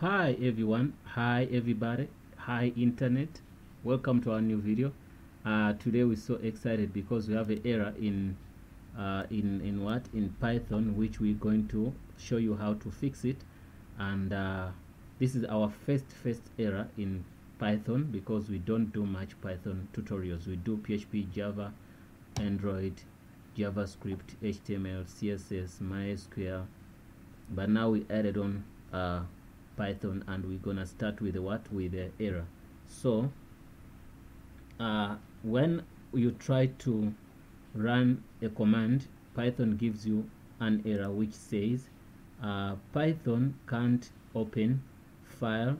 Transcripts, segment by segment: Hi everyone, hi everybody, hi internet, welcome to our new video. Today we're so excited because we have an error in Python, which we're going to show you how to fix it. And this is our first error in Python because we don't do much Python tutorials. We do PHP, Java, Android, JavaScript, HTML, CSS, MySQL, but now we added on Python, and we're gonna start with the error. So when you try to run a command, Python gives you an error which says Python can't open file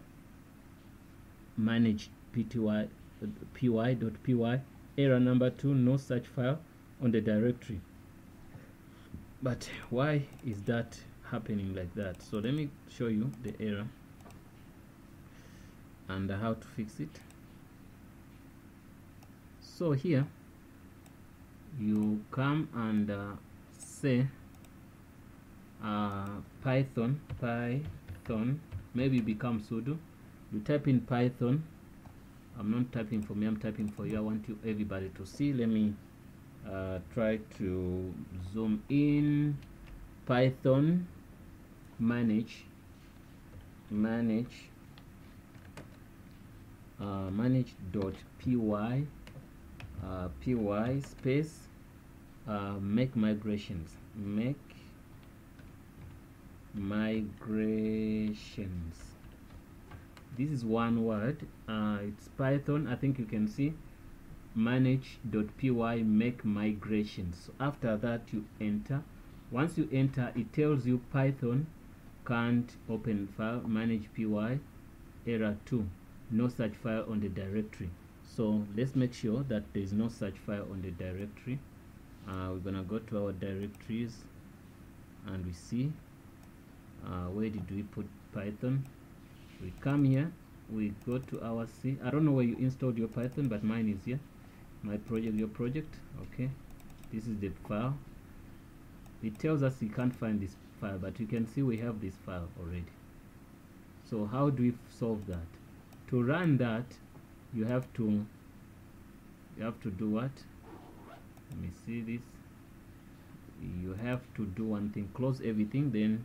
manage.py. Error number 2, no such file on the directory. But why is that happening like that? So let me show you the error and how to fix it. So here you come and say python, maybe become sudo. You type in Python. I'm not typing for me, I'm typing for you. I want you everybody to see. Let me try to zoom in. Python manage.py py space make migrations, this is one word. It's Python, I think you can see, manage.py make migrations. So after that you enter. Once you enter, it tells you Python can't open file manage.py, error 2, no such file on the directory. So let's make sure that there is no such file on the directory. We're gonna go to our directories and we see where did we put Python. We come here, we go to our C. I don't know where you installed your Python, but mine is here. My project, your project. Okay, this is the file. It tells us you can't find this file, but you can see we have this file already. So how do we solve that? To run that, you have to do what? Let me see this. You have to do one thing, close everything, then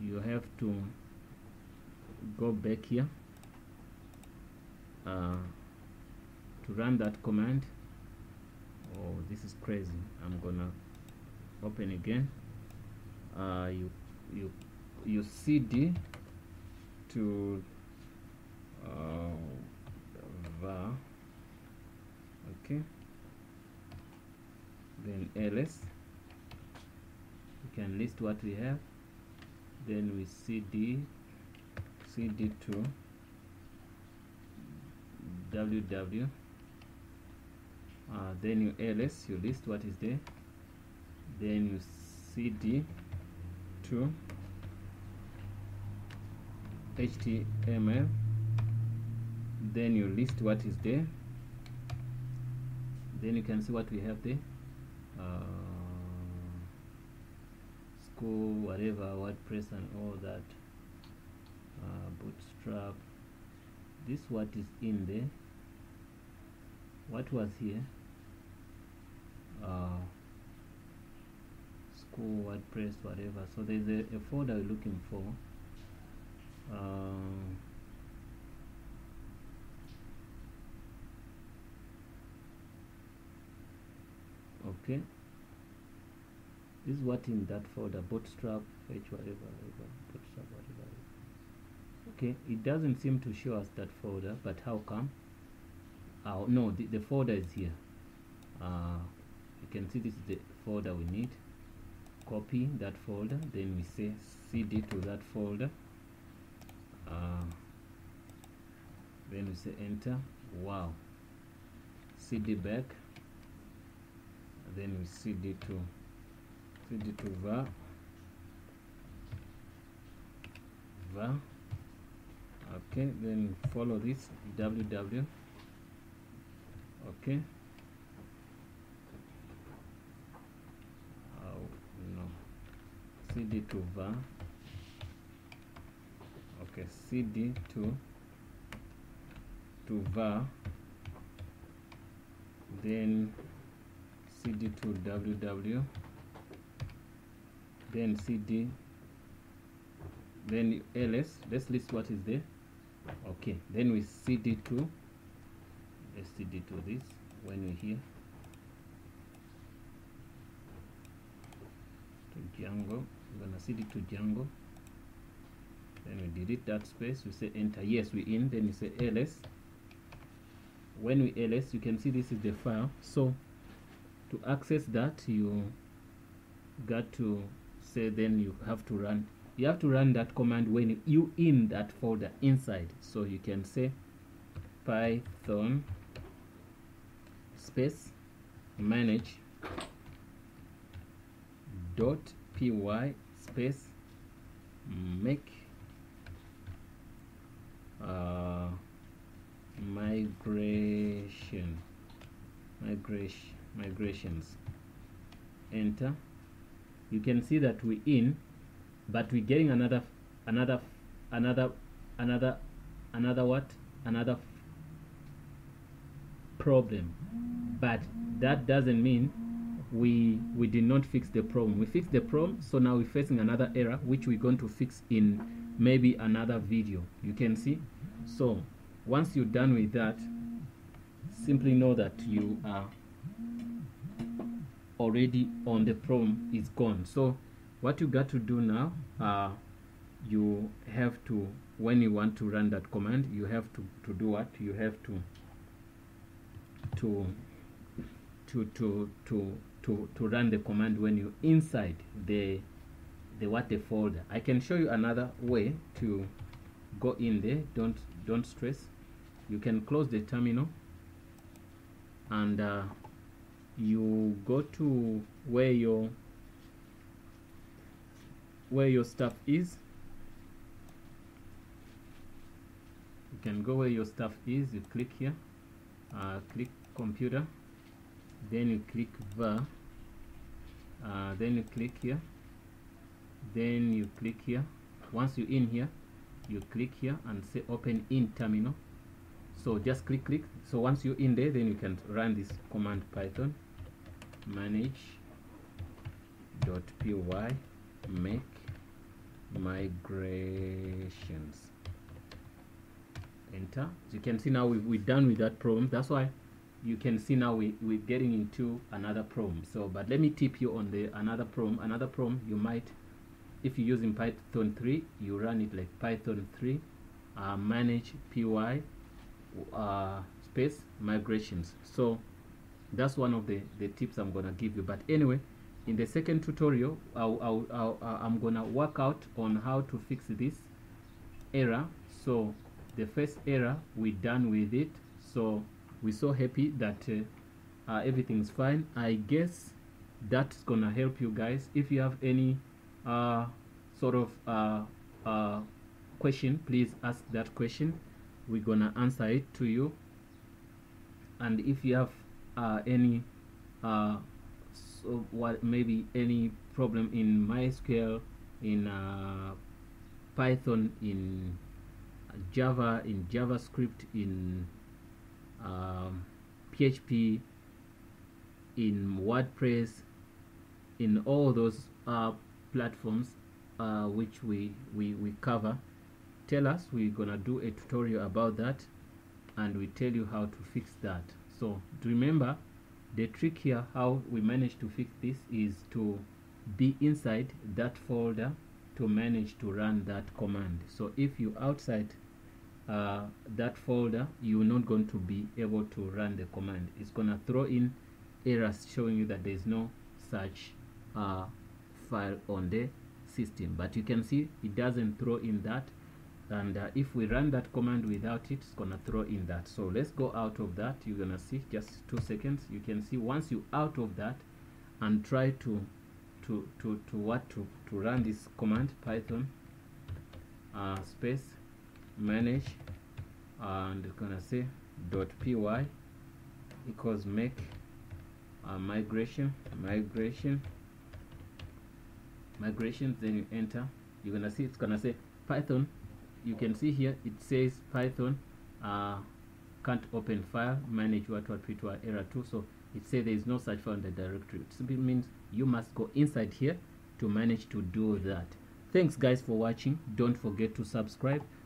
you have to go back here to run that command. Oh, this is crazy. I'm gonna open again. You cd to var, okay, then ls, we can list what we have, then we cd to ww. Then you ls, you list what is there, then you cd to html, then you list what is there, then you can see what we have there, school, whatever, WordPress and all that, bootstrap. This what is in there, what was here, school, WordPress, whatever. So there's a folder we're looking for. Okay, this is what in that folder, bootstrap, h whatever, bootstrap, whatever. Okay, it doesn't seem to show us that folder, but how come? Oh no, the folder is here. You can see this is the folder we need. Copy that folder, then we say cd to that folder, then we say enter. Wow, cd back, then we cd to var. Okay, then follow this ww. Okay, cd to var, okay, cd to var, then cd to ww, then cd, then ls. Let's list what is there. Okay, then we cd to, let's cd to this when we're here to Django. We're gonna cd to Django, then we delete that space, we say enter, yes we're in, then we say ls. When we ls, you can see this is the file. So to access that, you got to say, then you have to run that command when you in that folder inside. So you can say python space manage.py space make migrations, enter. You can see that we're in, but we're getting another problem. But that doesn't mean we did not fix the problem. We fixed the problem, so now we're facing another error, which we're going to fix in maybe another video. You can see. So once you're done with that, simply know that you are already on the problem is gone. So what you got to do now, you have to, when you want to run that command, you have to do what? You have to run the command when you inside the folder. I can show you another way to go in there. Don't stress. You can close the terminal and you go to where your stuff is. You can go where your stuff is. You click here, click computer, then you click var, then you click here, then you click here. Once you're in here, you click here and say open in terminal. So just click. So once you're in there, then you can run this command python manage.py make migrations, enter. As you can see now, we're done with that problem. That's why you can see now we're getting into another problem. So but let me tip you on the another problem you might, if you're using Python 3, you run it like Python 3 manage py space migrations. So that's one of the tips I'm gonna give you. But anyway, in the second tutorial, I'm gonna work out on how to fix this error. So the first error, we're done with it, so we're so happy that everything's fine. I guess that's gonna help you guys. If you have any sort of question, please ask that question. We're gonna answer it to you. And if you have any maybe any problem in MySQL, in Python, in Java, in JavaScript, in PHP, in WordPress, in all those platforms which we cover, tell us. We're gonna do a tutorial about that, and we tell you how to fix that. So remember, the trick here, how we manage to fix this, is to be inside that folder to manage to run that command. So if you outside that folder, you're not going to be able to run the command. It's gonna throw in errors showing you that there's no such file on the system. But you can see it doesn't throw in that, and if we run that command without it, it's gonna throw in that. So let's go out of that. You're gonna see, just 2 seconds, you can see once you out of that and try to run this command python space manage, and you're gonna say .py equals make a migration, then you enter. You're gonna see it's gonna say python you can see here it says Python can't open file manage what error 2. So it says there is no such file in the directory. It simply means you must go inside here to manage to do that. Thanks guys for watching. Don't forget to subscribe.